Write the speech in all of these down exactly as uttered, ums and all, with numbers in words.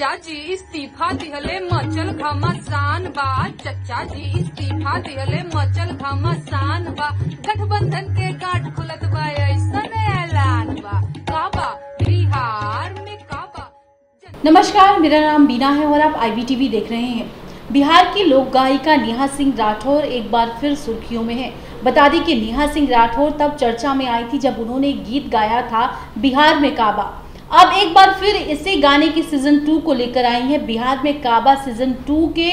चच्चा जी इस्तीफा दिहले मचल घमासान बा। चच्चा जी इस्तीफा दिहले मचल घमासान बा। गठबंधन के गांठ खुलत बा ऐसा ऐलान बा। का बा बिहार में का बा। नमस्कार, मेरा नाम बीना है और आप आई वी टी वी देख रहे हैं। बिहार की लोक गायिका नेहा सिंह राठौर एक बार फिर सुर्खियों में है। बता दें कि नेहा सिंह राठौर तब चर्चा में आई थी जब उन्होंने गीत गाया था बिहार में का बा। अब एक बार फिर इसे गाने की सीजन टू को लेकर आई हैं। बिहार में का बा सीजन टू के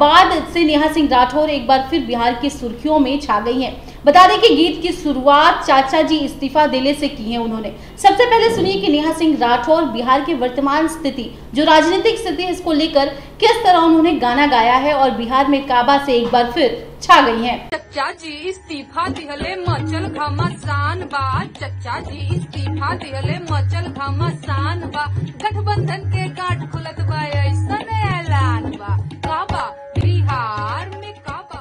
बाद से नेहा सिंह राठौर एक बार फिर बिहार की सुर्खियों में छा गई हैं। बता दें कि गीत की शुरुआत चाचा जी इस्तीफा देने से की है उन्होंने। सबसे पहले सुनिए कि नेहा सिंह राठौर बिहार की वर्तमान स्थिति, जो राजनीतिक स्थिति है, इसको लेकर किस तरह उन्होंने गाना गाया है और बिहार में का बा से एक बार फिर छा गई हैं। चच्चा जी इस्तीफा दिहले मचल घमासान बा। चच्चा जी इस्तीफा दिहले मचल घमासान बा। गठबंधन के गांठ खुलत बा ऐसा ऐलान बा। का बा बिहार में का बा।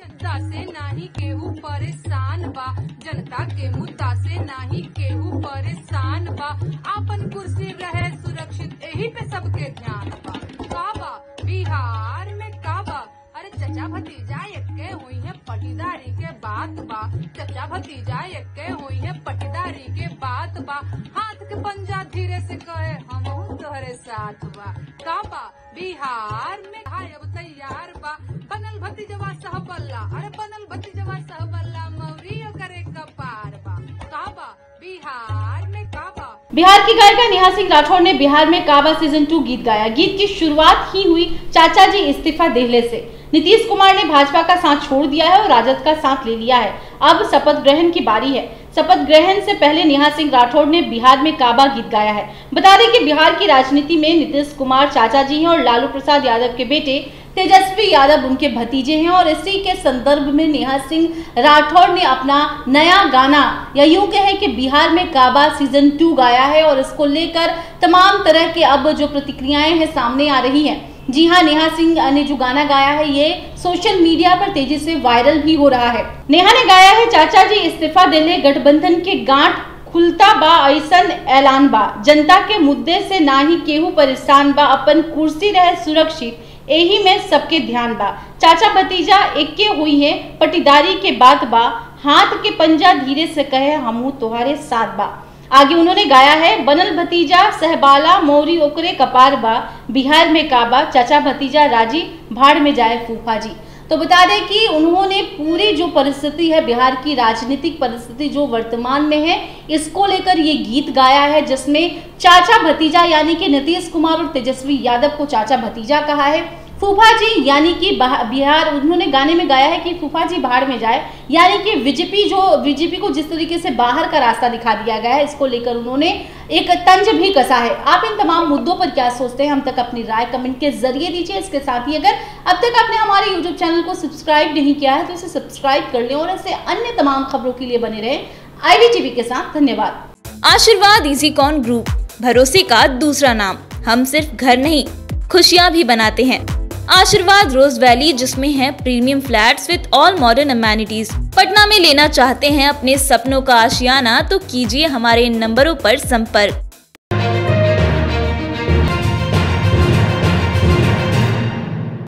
जनता से नाही केहू परेशान बा। जनता के मुद्दा से नाही केहू परेशान बा। आपन कुर्सी रहे सुरक्षित, यही पे सबके ध्यान बा। का बा बिहार में का बा। अरे चचा भतीजा एक्के हुई है पटीदारी के बात बा। चचा भतीजा एक्के हुई है पटीदारी के बात बा। हाथ के पंजा धीरे से कहे हम तोहरे साथ बा। का बा बिहार में अब तैयार बा। बनल भतीजवा सहबल्ला, अरे बनल भतीजवा सहबल्ला मौरियो करे कपार बा। का बा बिहार में का बा। बिहार की गायिका नेहा सिंह राठौर ने बिहार में का बा सीजन टू गीत गाया। गीत की शुरुआत ही हुई चाचा जी इस्तीफा देहले से। नीतीश कुमार ने भाजपा का साथ छोड़ दिया है और राजद का साथ ले लिया है। अब शपथ ग्रहण की बारी है। शपथ ग्रहण से पहले नेहा सिंह राठौर ने बिहार में का बा गीत गाया है। बता दें कि बिहार की राजनीति में नीतीश कुमार चाचा जी हैं और लालू प्रसाद यादव के बेटे तेजस्वी यादव उनके भतीजे हैं, और इसी के संदर्भ में नेहा सिंह राठौर ने अपना नया गाना या यूं कहे कि बिहार में का बा सीजन टू गाया है, और इसको लेकर तमाम तरह के अब जो प्रतिक्रियाएं हैं सामने आ रही हैं। जी हाँ, नेहा सिंह ने जो गाना गाया है ये सोशल मीडिया पर तेजी से वायरल भी हो रहा है। नेहा ने गाया है चाचा जी इस्तीफा देले गठबंधन के गांठ खुलता बा ऐसन ऐलान बा। जनता के मुद्दे से ना ही केहू परेशान बा। अपन कुर्सी रहे सुरक्षित, यही में सबके ध्यान बा। चाचा भतीजा एक्के हुई है पटीदारी के बात बा। हाथ के पंजा धीरे से कहे हमू तुम्हारे साथ बा। आगे उन्होंने गाया है बनल भतीजा सहबाला मौरी ओकरे कपार बा। बिहार में का बा। चाचा भतीजा राजी भाड़ में जाए फूफा जी। तो बता दें कि उन्होंने पूरी जो परिस्थिति है, बिहार की राजनीतिक परिस्थिति जो वर्तमान में है, इसको लेकर ये गीत गाया है, जिसमें चाचा भतीजा यानी कि नीतीश कुमार और तेजस्वी यादव को चाचा भतीजा कहा है। फूफा जी यानी कि बिहार, उन्होंने गाने में गाया है कि फूफा जी भाड़ में जाए, यानी कि बीजेपी जो बीजेपी को जिस तरीके से बाहर का रास्ता दिखा दिया गया है, इसको लेकर उन्होंने एक तंज भी कसा है। आप इन तमाम मुद्दों पर क्या सोचते हैं, हम तक अपनी राय कमेंट के जरिए दीजिए। इसके साथ ही अगर अब तक आपने हमारे यूट्यूब चैनल को सब्सक्राइब नहीं किया है तो इसे सब्सक्राइब कर लें और ऐसे अन्य तमाम खबरों के लिए बने रहें आई वी टी वी के साथ। धन्यवाद। आशीर्वाद इजीकॉन ग्रुप, भरोसे का दूसरा नाम। हम सिर्फ घर नहीं, खुशियाँ भी बनाते हैं। आशीर्वाद रोज वैली, जिसमें है premium flats with all modern amenities. Patna में लेना चाहते हैं अपने सपनों का आशियाना, तो कीजिए हमारे इन नंबरों पर संपर्क।